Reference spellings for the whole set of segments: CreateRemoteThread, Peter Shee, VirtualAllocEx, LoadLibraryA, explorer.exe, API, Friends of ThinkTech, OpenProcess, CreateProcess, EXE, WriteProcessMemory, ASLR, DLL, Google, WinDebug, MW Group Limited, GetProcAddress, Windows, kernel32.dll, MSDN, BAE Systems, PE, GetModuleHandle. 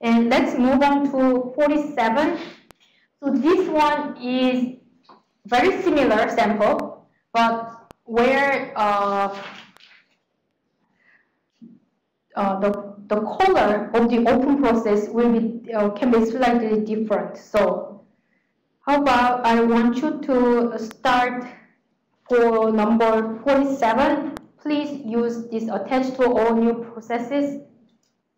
And let's move on to 47. So this one is very similar sample, but where the color of the open process will be can be slightly different. So how about I want you to start for number 47. Please use this attached to all new processes,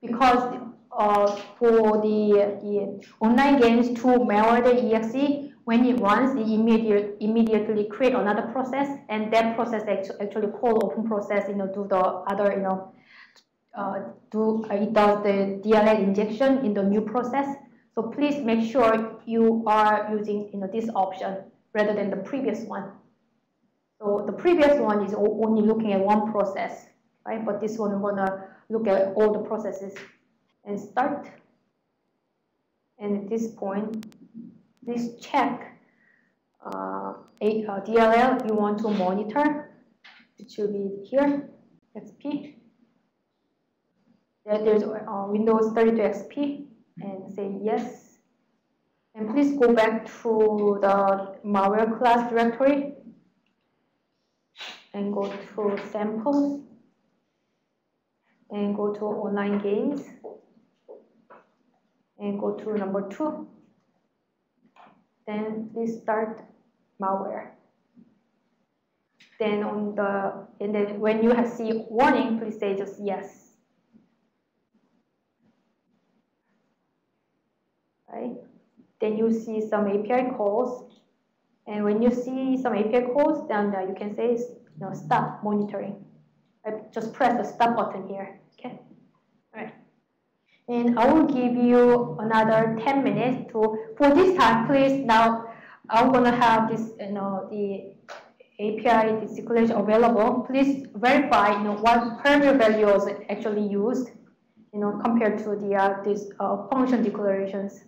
because for the online games to malware the EXE, when it runs, it immediately create another process, and that process actually call open process, do the other, it does the DLL injection in the new process. So please make sure you are using this option rather than the previous one. So the previous one is only looking at one process, right? But this one, we're gonna look at all the processes. And start, and at this point, please check DLL you want to monitor, which will be here, XP. There's Windows 32 XP, and say yes. And please go back to the malware class directory and go to samples and go to online games. And go to number 2. Then please start malware. Then on the then when you have see warning, please say just yes. Right? Then you see some API calls, and when you see some API calls, then you can say stop monitoring. I just press the stop button here. Okay. All right. And I will give you another 10 minutes for this time, please. Now, I'm going to have this, the API circulation available. Please verify, what primary value is actually used, compared to the, these function declarations.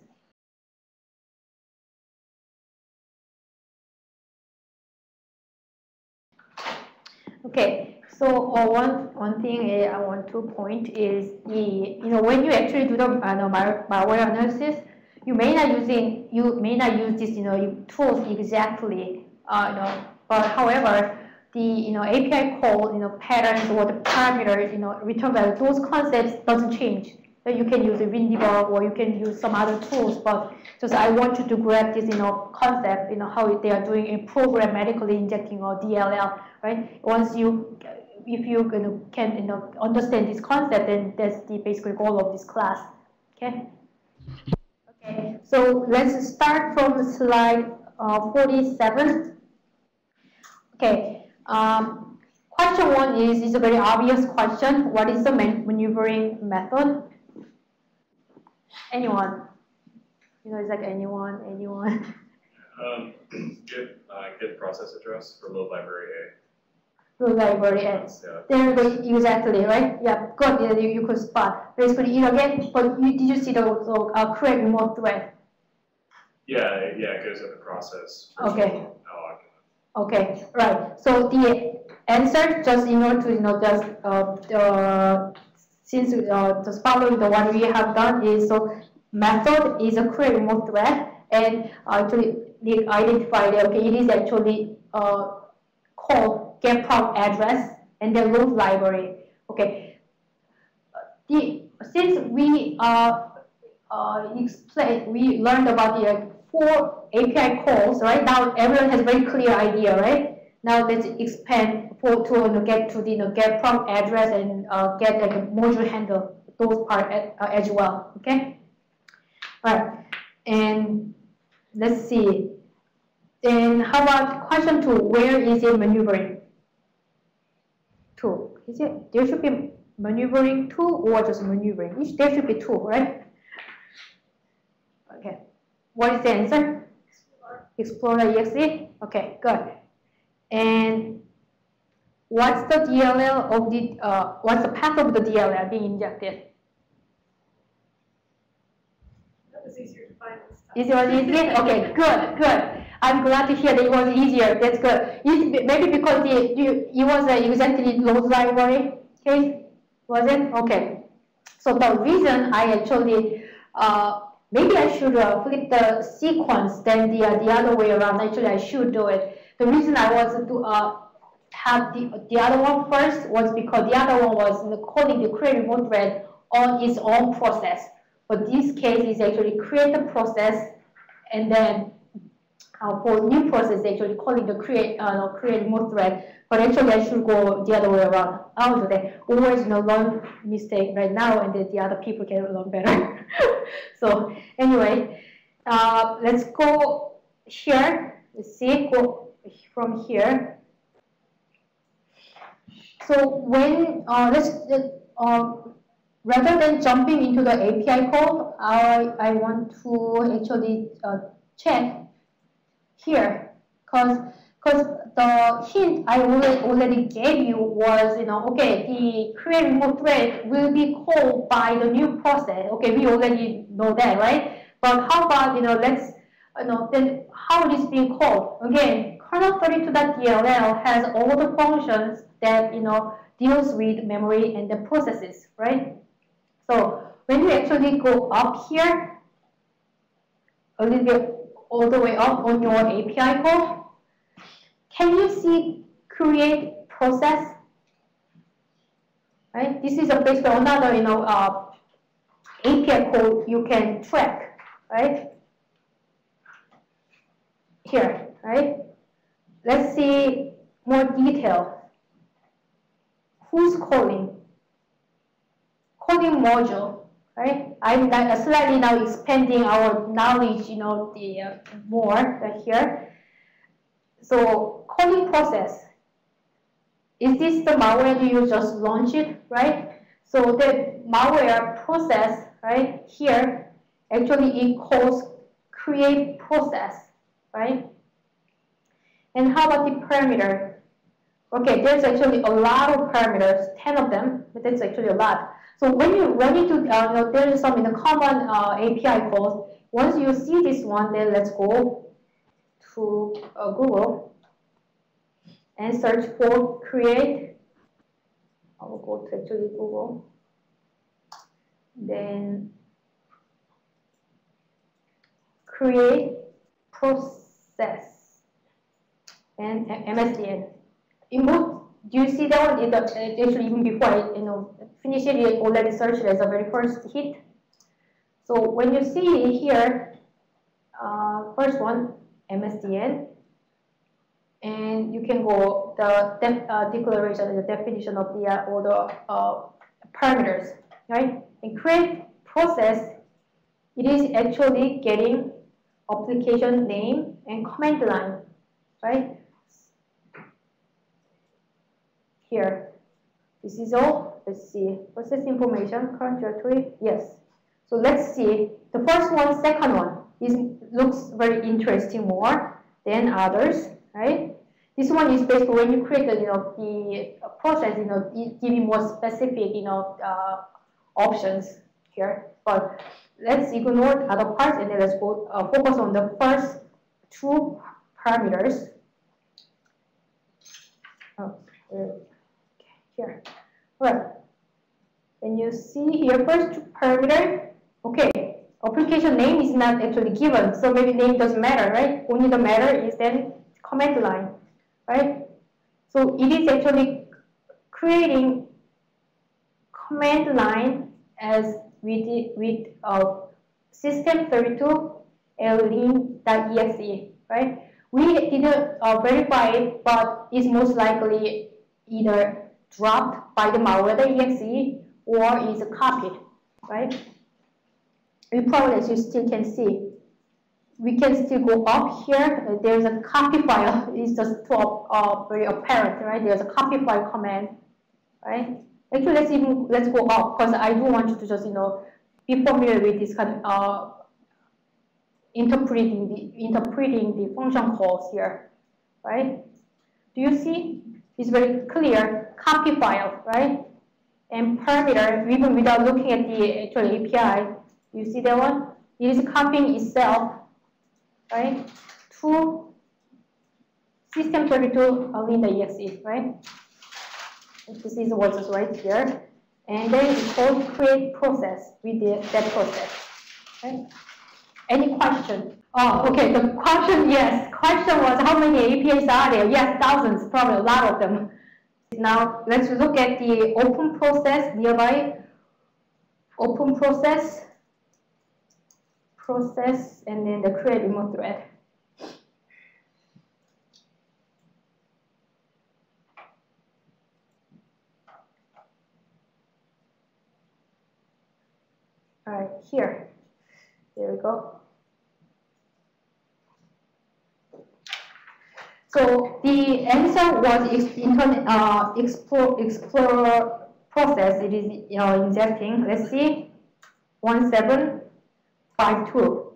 Okay. So one thing I want to point is when you actually do the malware analysis, you may not use this tools exactly, but however the API call patterns or the parameters return value, those concepts doesn't change. So you can use a WinDebug or you can use some other tools, but just I want you to grab this concept, how they are doing in programmatically injecting or DLL, right? Once you can understand this concept, then that's the basically goal of this class. Okay. Okay. So let's start from slide 47. Okay. Question 1 is a very obvious question. What is the maneuvering method? Anyone? It's like anyone. Get process address for LoadLibraryA. LoadLibraryA. Yeah. There we go, exactly, right? Yeah, good. Yeah, you could spot. Basically, but did you see the create remote thread? Yeah, it goes in the process. Okay. Okay, right. So the answer, just since just following the one we have done is method is a create remote thread, and actually they identify that it is actually called GetProcAddress and then load library. Okay. Since we we learned about the 4 API calls, right? Now everyone has a very clear idea, right? Now let's expand to get to the get prompt address and get like a module handle, those part as well. Okay, all right. And let's see. Then how about question 2? Where is it maneuvering? 2. Is it? There should be maneuvering 2 or just maneuvering. There should be 2, right? Okay. What is the answer? Explorer.exe. Okay, good. And what's the DLL of the what's the path of the DLL being injected? That was easier to find this time. It was easier? Okay, good, good. I'm glad to hear that it was easier. That's good. Maybe because it was exactly load library case, was it? Okay. So the reason I actually Maybe I should flip the sequence than the other way around. Actually, I should do it. The reason I was to have the other one first was because the other one was calling the create remote thread on its own process. But this case is actually create the process, and then for new process actually calling the create remote thread. But actually, I should go the other way around. I'll do that. Always learn mistake right now, and then the other people can learn better. So anyway, let's go here. Let's see, go from here. So when rather than jumping into the API call, I want to actually check here, because the hint I already gave you was, okay, the create remote thread will be called by the new process. Okay, we already know that, right? But how about, let's, then how it is being called? Again, kernel32.dll has all the functions that, deals with memory and the processes, right? So when you actually go up here, a little bit all the way up on your API call, can you see create process? Right? This is basically another API call you can track, right? Here, right? Let's see more detail. Who's calling? Calling module, right? I'm slightly now expanding our knowledge, the more here. So calling process, is this the malware that you just launch it, right? So the malware process, right, here, actually it calls create process, right? And how about the parameter? Okay, there's actually a lot of parameters, 10 of them, but that's actually a lot. So when you run into, there is some common API calls. Once you see this one, then let's go to Google and search for create. I will go to actually Google. Then create process and MSDN. Do you see that one? It, actually, even before I finish it, it already searched as a very first hit. So when you see it here, first one, MSDN, and you can go the declaration, the definition of the all the parameters, right? And create process, it is actually getting application name and command line, right? Here, this is all. Let's see process information, current directory. Yes. So let's see the first one, second one. This looks very interesting more than others, right? This one is basically when you create the process, giving more specific, options here. But let's ignore other parts and then let's go focus on the first two parameters. Oh, okay, here. All right. And you see here first two parameter. Okay. Application name is not actually given, so maybe name doesn't matter, right? Only the matter is then command line, right? So it is actually creating command line as we did with system32.exe, right? We didn't verify it, but it's most likely either dropped by the malware.exe or is copied, right? You probably, as you still can see, we can still go up here. There's a copy file. It's just very apparent, right? There's a copy file command, right? Actually, let's go up because I do want you to just be familiar with this kind of interpreting the function calls here, right? Do you see? It's very clear copy file, right? And parameter even without looking at the actual API. You see that one? It is copying itself, right, to system32.exe, right? This is what is right here. And then it's called create process with that process, Right? Any question? Oh, okay, the question, yes. Question was how many APIs are there? Yes, thousands, probably a lot of them. Now, let's look at the open process nearby. Open process, process, and then the create remote thread. All right, here, there we go. So the answer was explorer process. It is injecting. Let's see, 1752.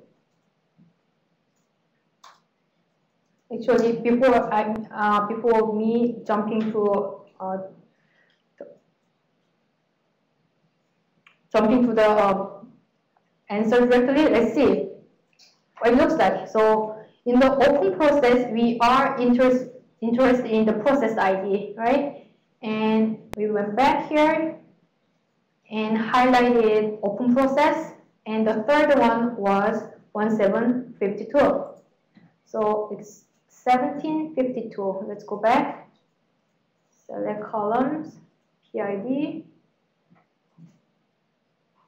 Actually, before me jumping to the answer directly, let's see what it looks like. So in the open process, we are interested in the process ID, right? And we went back here and highlighted open process, and the third one was 1752. So it's 1752. Let's go back, select columns, PID,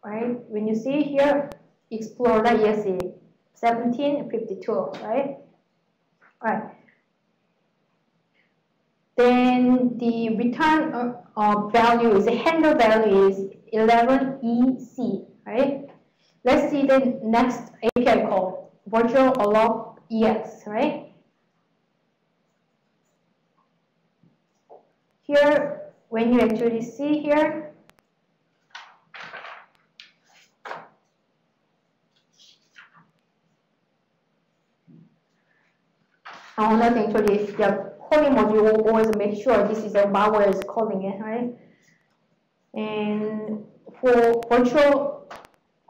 right? When you see here, explorer.exe. 1752, right? Alright. Then the return value is, the handle value is 11EC, right? Let's see the next API call, VirtualAllocEx, right? Here, when you actually see here, another thing actually is the calling module. Always make sure this is a malware is calling it, right? And for virtual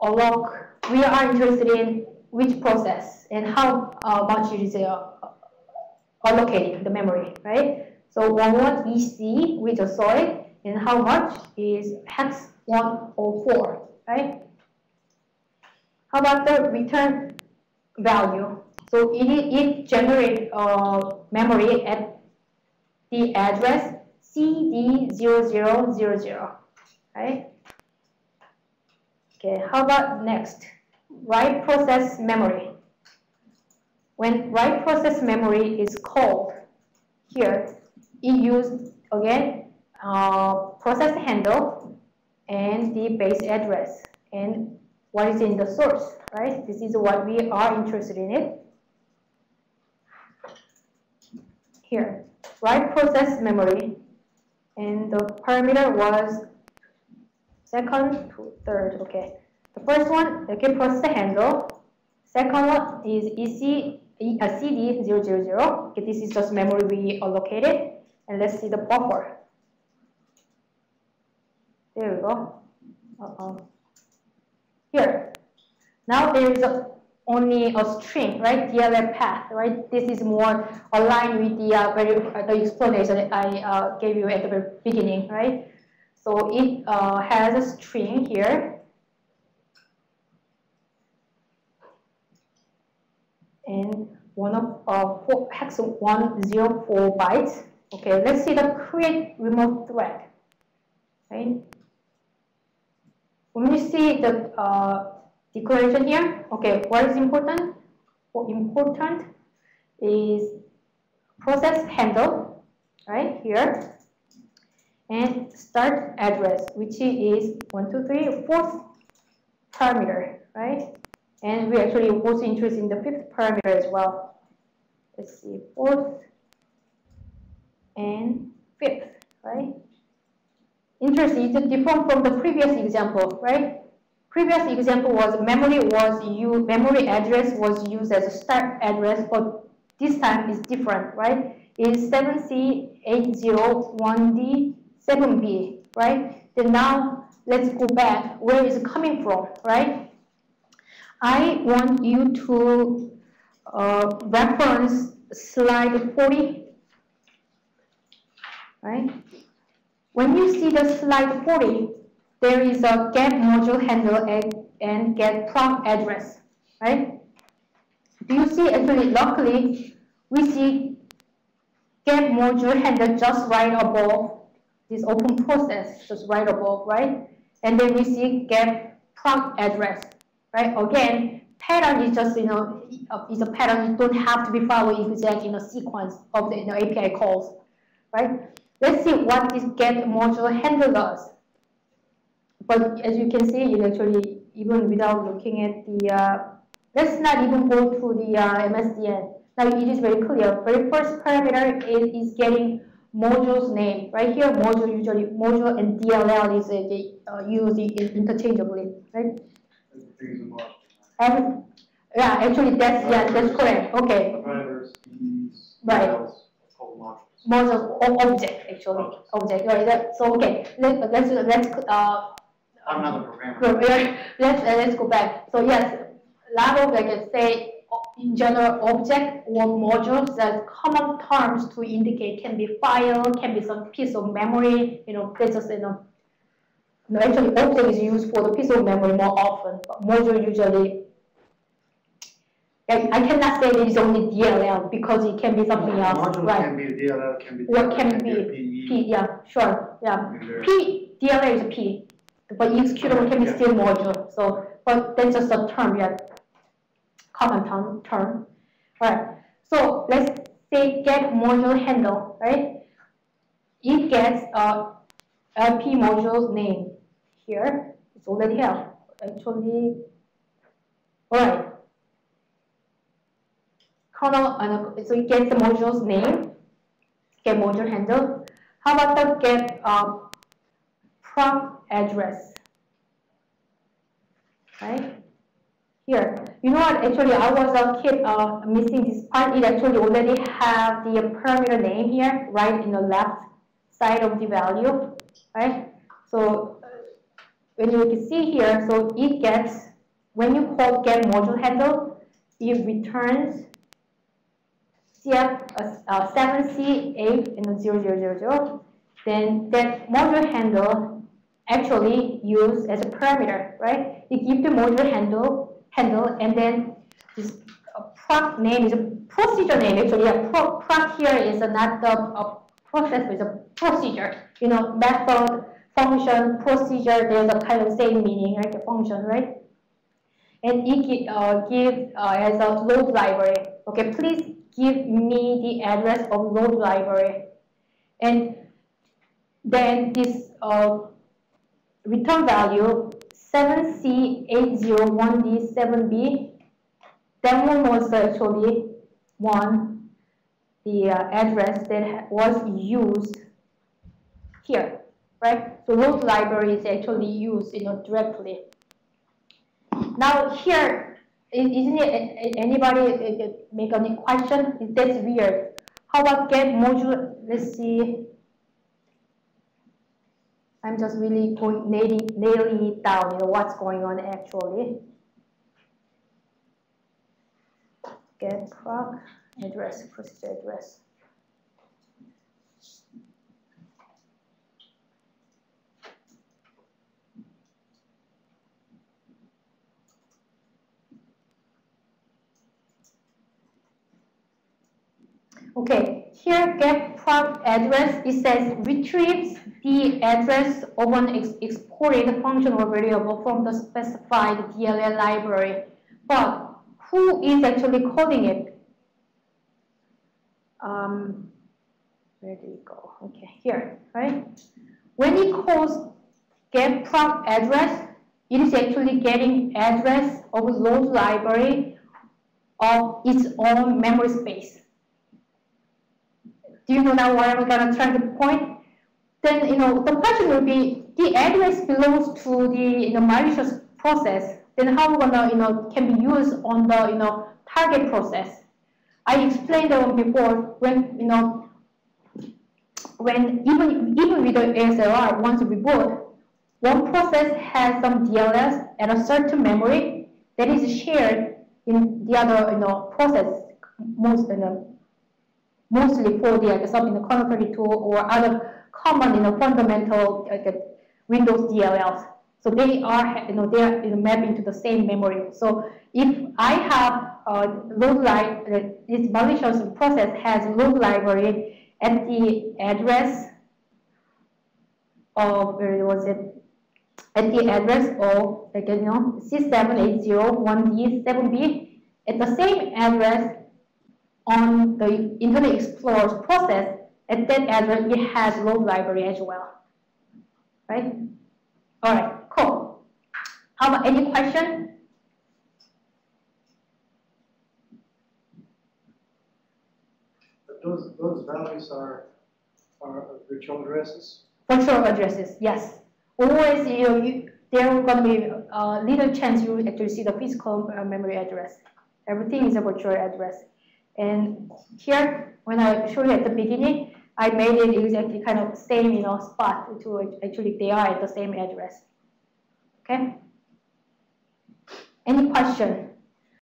alloc, we are interested in which process and how much it is allocating the memory, right? So 11EC, we just saw it, and how much is hex 104, right? How about the return value? So it generates memory at the address CD0000, right? Okay, how about next? Write process memory. When write process memory is called here, it uses, again, process handle and the base address and what is in the source, right? This is what we are interested in it. Here, write process memory, and the parameter was second to third. Okay, the first one, the get process handle, second one is CD000. Okay, this is just memory we allocated, and let's see the buffer. There we go. Here, now there is a only a string, right? DLL path, right? This is more aligned with the explanation I gave you at the very beginning, right? So it has a string here, and one of hex 104 bytes. Okay, let's see the create remote thread, right? When you see the declaration here, okay, what is important? What important is process handle, right here, and start address, which is 1, 2, 3, 4th parameter, right? And we actually also interested in the 5th parameter as well. Let's see, 4th and 5th, right? Interesting, it's different from the previous example, right? Previous example was memory address was used as a start address, but this time is different, right? It's 7C801D7B, right? Then now let's go back. Where is it coming from, right? I want you to reference slide 40, right? When you see the slide 40. There is a get module handle and GetProcAddress, right? Do you see, actually, luckily, we see GetModuleHandle just right above this OpenProcess, just right above, right? And then we see GetProcAddress, right? Again, pattern is just, you know, is a pattern. You don't have to be following exact, you know, sequence of the, you know, API calls, right? Let's see what this GetModuleHandle does. But as you can see, it actually, even without looking at the, let's not even go to the MSDN. Now it is very clear. Very first parameter is getting module's name. Right here, module, usually module and DLL is used interchangeably, right? And, yeah, actually that's, yeah, that's correct. Okay. Right. Module object, actually object. Right. That, so okay, I'm not a programmer. Let's go back. So yes, a lot of, like I say, in general, object or modules as common terms to indicate can be file, can be some piece of memory, you know, places, you know. No, actually, object is used for the piece of memory more often, but module usually. Like, I cannot say it is only DLL because it can be something else. Module, right? Can be DLL, can be DLL, can be PE. Yeah, sure. Yeah, P, DLL is a P, but executable can be still module. So, but that's just a term, yeah. Common term. Alright. So let's say GetModuleHandle, right? It gets LP module's name here. It's already here. Actually, alright. Kernel, so it gets the module's name, GetModuleHandle. How about the GetProcAddress? Right? Here, you know what? Actually, I was a kid missing this part. It actually already have the parameter name here, right in the left side of the value, right? So when you can see here, so it gets, when you call GetModuleHandle, it returns CF 7C80000. Then that ModuleHandle actually used as a parameter, right? You give the ModuleHandle, and then this proc name is a procedure name. Actually, yeah, proc here is not the process, it's a procedure. You know, method, function, procedure, there's a kind of same meaning, right? The function, right? And it gives as a load library. Okay, please give me the address of load library. And then this return value 7C801D7B, that one was actually the address that was used here, right? So load library is actually used, you know, directly. Now here, isn't it, anybody make any question? That's weird. How about GetModule? Let's see. I'm just really going nailing it down, you know, what's going on actually. GetProcAddress, procedure address. Okay, here GetProcAddress, it says retrieves the address of an exported function or variable from the specified DLL library. But who is actually calling it? Where did it go? Okay, here, right? When it calls GetProcAddress, it is actually getting address of load library of its own memory space. Do you know now where I'm gonna try to point? Then, you know, the question will be, the address belongs to the, you know, malicious process. Then how gonna, you know, can be used on the, you know, target process? I explained that one before. When, you know, when even with the ASLR, once we boot, one process has some DLLs and a certain memory that is shared in the other, you know, process, mostly for the something in the kernel32 or other common, you know, fundamental Windows DLLs. So they are, they are mapping to the same memory. So if I have this malicious process has load library at the address of C7801D7B at the same address on the Internet Explorer's process, at that address it has load library as well, right? All right, cool. How about any question? Those values are virtual addresses? Virtual addresses, yes. Always, there's going to be little chance you actually see the physical memory address. Everything is a virtual address. And here, when I showed you at the beginning, I made it exactly kind of same spot to actually they are at the same address. Okay? Any question?